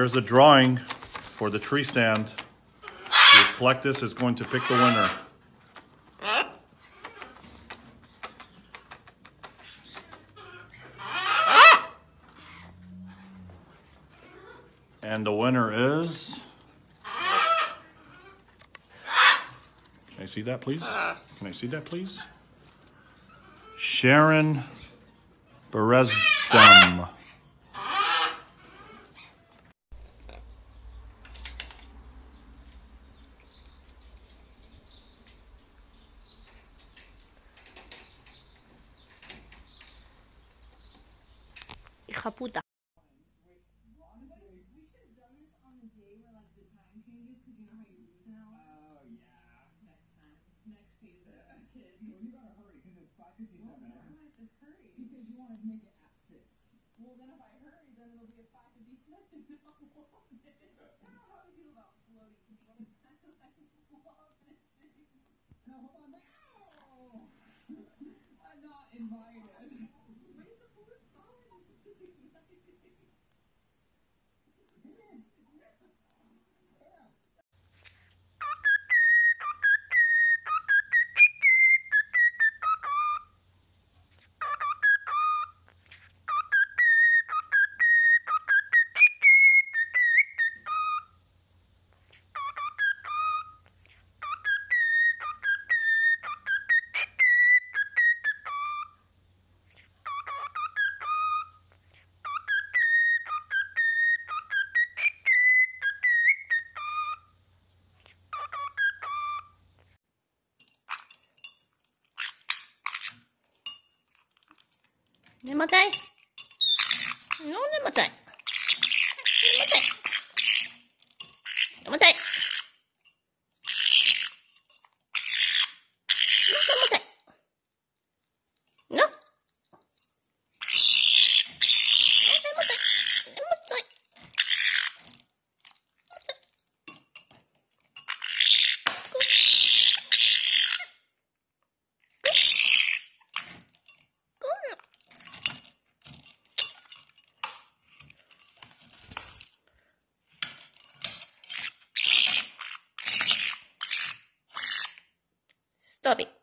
here's a drawing for the tree stand. The Collectus is going to pick the winner. And the winner is... Can I see that, please? Can I see that, please? Sharon Berezdom. Hija puta.眠たい。眠たい。眠たい。Stop it.